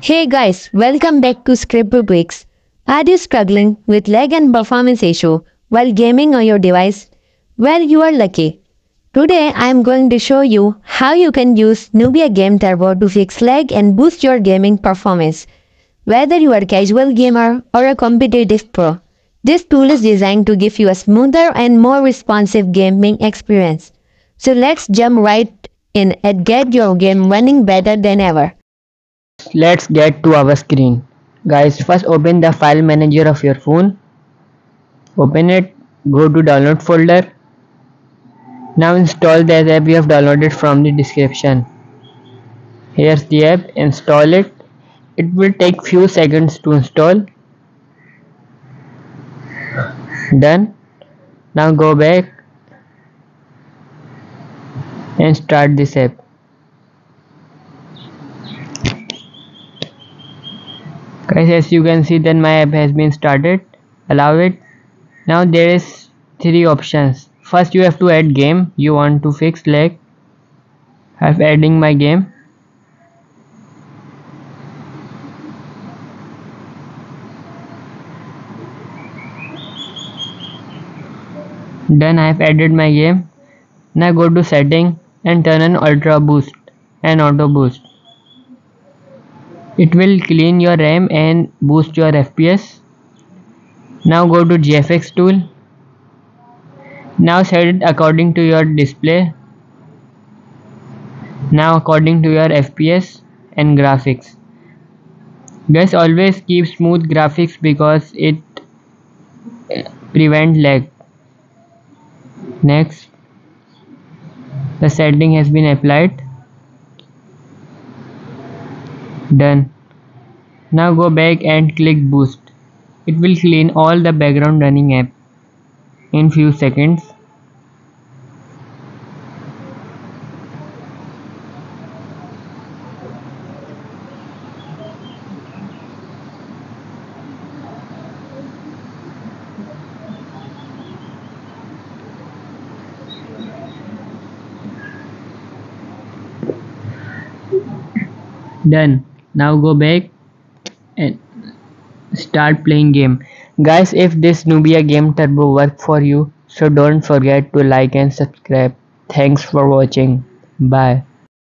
Hey guys, welcome back to Scribble Bricks. Are you struggling with lag and performance issue while gaming on your device? Well, you are lucky. Today I am going to show you how you can use Nubia Game Turbo to fix lag and boost your gaming performance. Whether you are a casual gamer or a competitive pro, this tool is designed to give you a smoother and more responsive gaming experience. So let's jump right in and get your game running better than ever. Let's get to our screen. Guys, first open the file manager of your phone. Open it, go to download folder. Now install the app you have downloaded from the description. Here's the app, install it. It will take few seconds to install. Done. Now go back and start this app. Guys, as you can see, then my app has been started. Allow it. Now there is three options. First, you have to add game you want to fix lag. I'm adding my game. Then I have added my game. Now go to setting and turn on ultra boost and auto boost. It will clean your RAM and boost your FPS. Now go to GFX tool. Now set it according to your display. Now according to your FPS and graphics. Guys, always keep smooth graphics because it prevents lag. Next, the setting has been applied. Done. Now go back and click boost. It will clean all the background running app in few seconds. Done. Now go back and start playing game. Guys, if this Nubia Game Turbo worked for you, so don't forget to like and subscribe. Thanks for watching. Bye.